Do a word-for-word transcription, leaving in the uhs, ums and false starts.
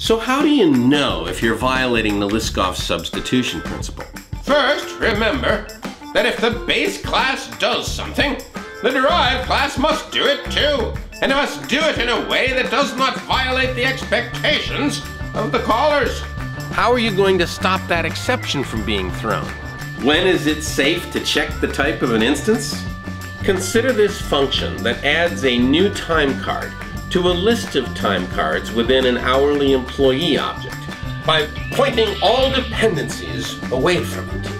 So how do you know if you're violating the Liskov substitution principle? First, remember that if the base class does something, the derived class must do it too, and it must do it in a way that does not violate the expectations of the callers. How are you going to stop that exception from being thrown? When is it safe to check the type of an instance? Consider this function that adds a new time card to a list of time cards within an hourly employee object by pointing all dependencies away from it.